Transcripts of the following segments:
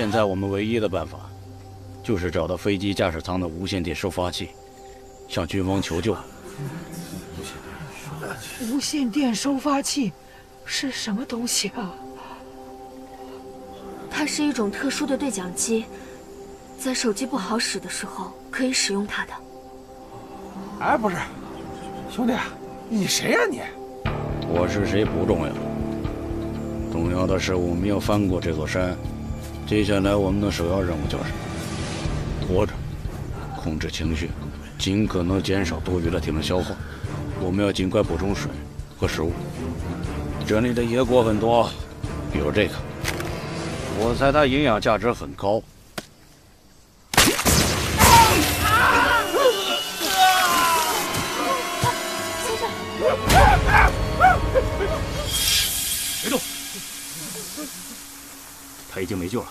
现在我们唯一的办法，就是找到飞机驾驶舱的无线电收发器，向军方求救。无线电收发器是什么东西啊？它是一种特殊的对讲机，在手机不好使的时候可以使用它的。哎，不是，兄弟，你谁呀你？我是谁不重要，重要的是我们要翻过这座山。 接下来我们的首要任务就是活着，控制情绪，尽可能减少多余的体能消耗。我们要尽快补充水和食物。这里的野果很多，比如这个，我猜它营养价值很高。先生，别动，他已经没救了。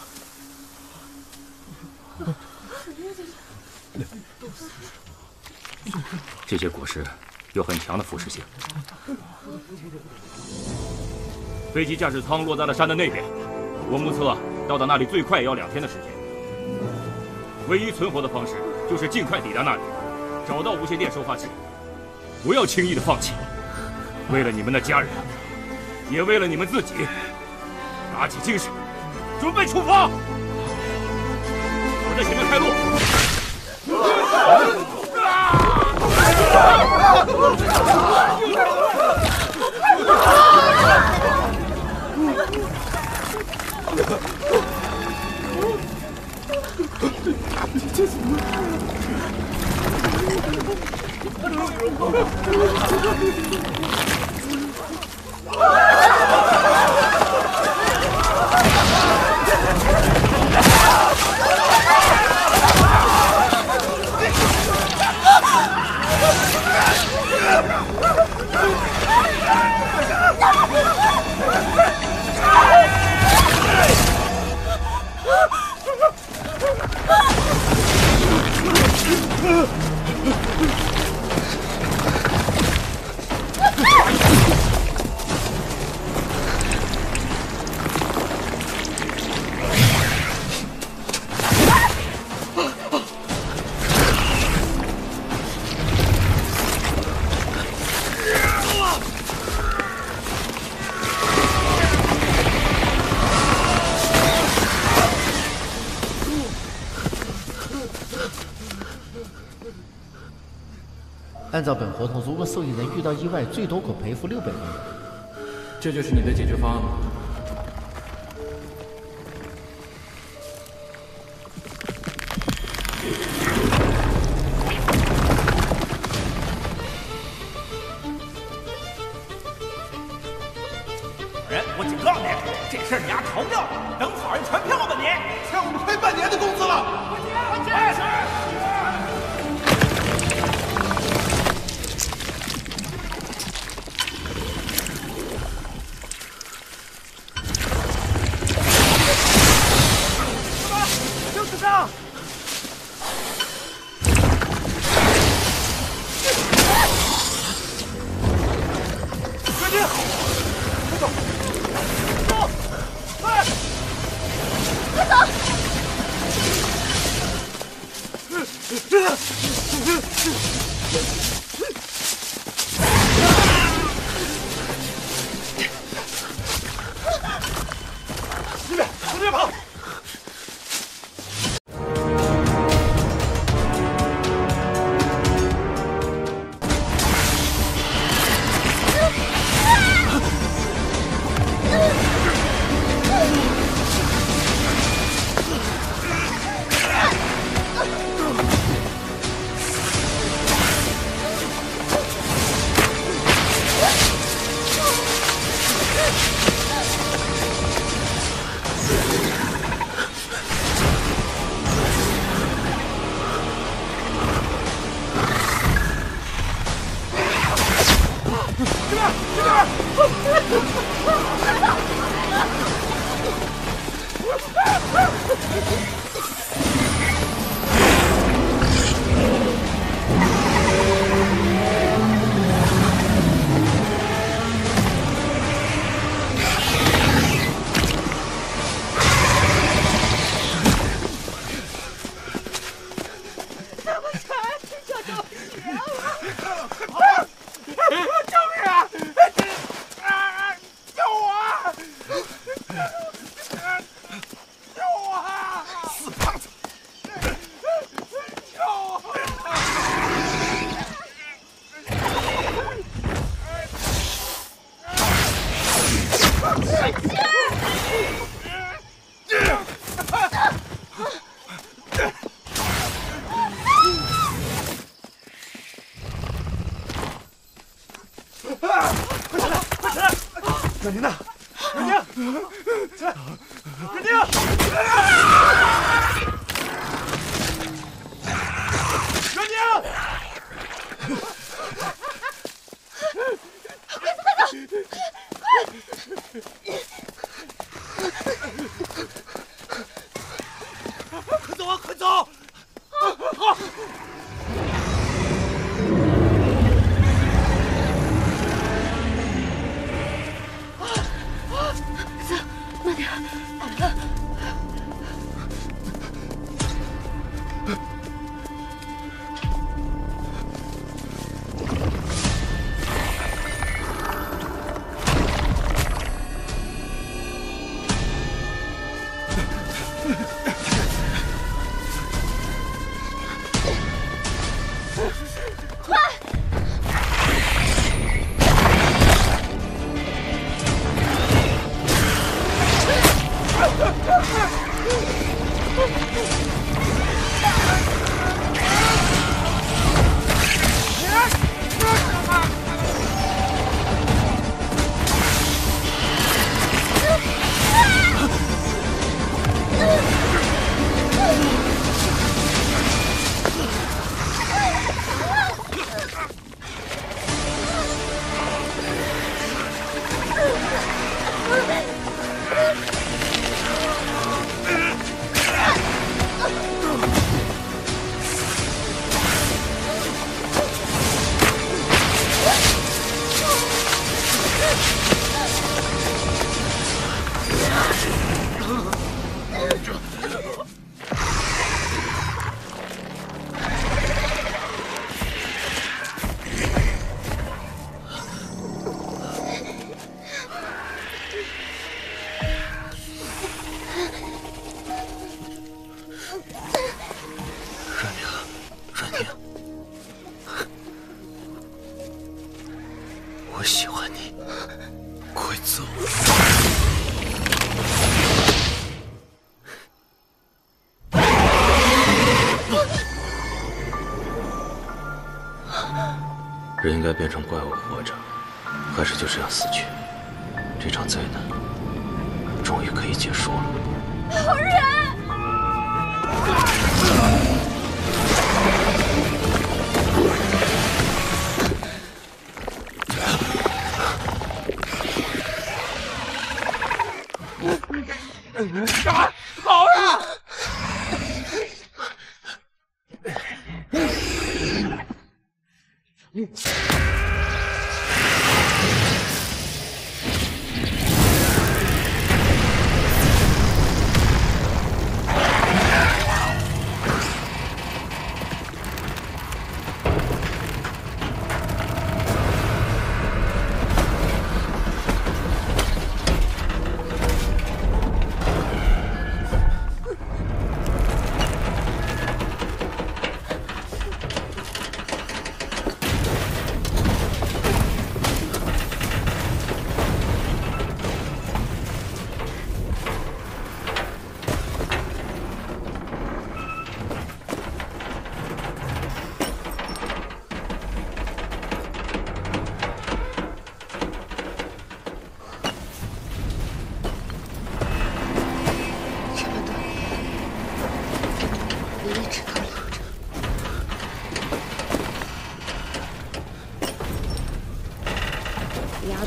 这些果实有很强的腐蚀性。飞机驾驶舱落在了山的那边，我目测到达那里最快也要2天的时间。唯一存活的方式就是尽快抵达那里，找到无线电收发器，不要轻易的放弃。为了你们的家人，也为了你们自己，打起精神，准备出发。 在前面开路！按照本合同，如果受益人遇到意外，最多可赔付600万元。这就是你的解决方案吗？老人，我警告你，这事儿你丫逃不掉，等草人传票吧你！欠我们快半年的工资了！我去！阮宁呐，阮宁，阮宁，阮宁，快走啊，快走！好。 人应该变成怪物活着，还是就这样死去？这场灾难终于可以结束了。好人！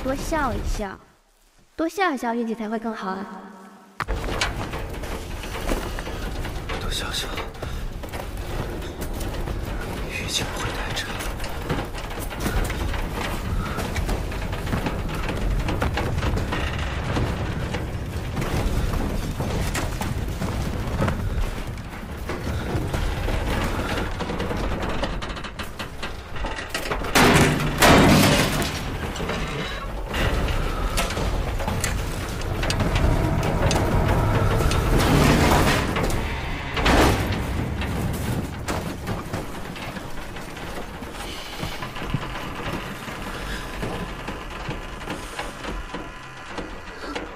多笑一笑，多笑一笑，运气才会更好啊！多笑笑，运气不会太差。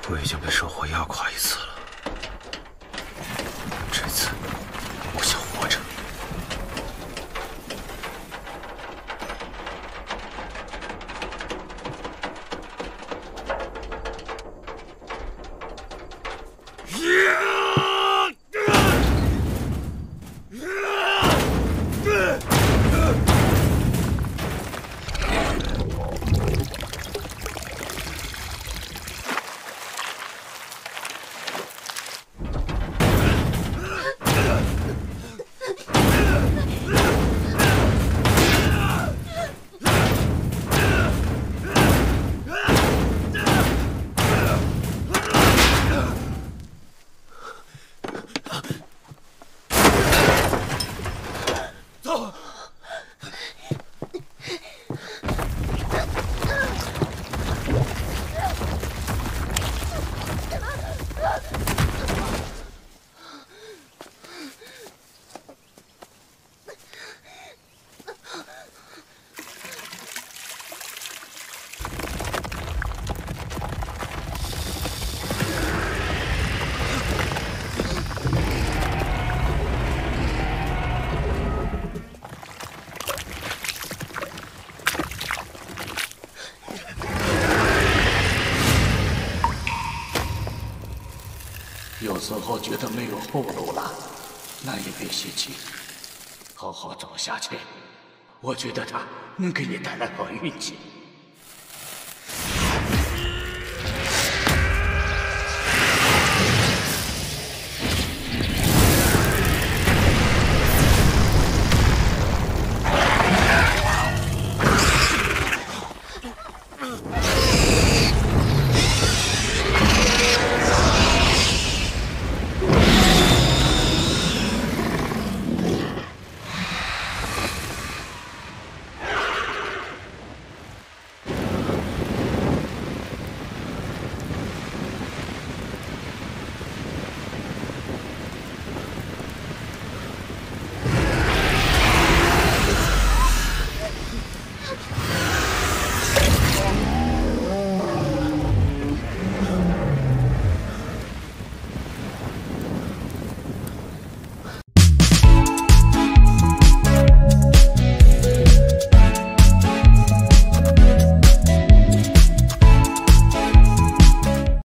我已经被生活压垮一次了，这次我想活着。有时候觉得没有后路了，那也别泄气，好好找下去。我觉得他能给你带来好运气。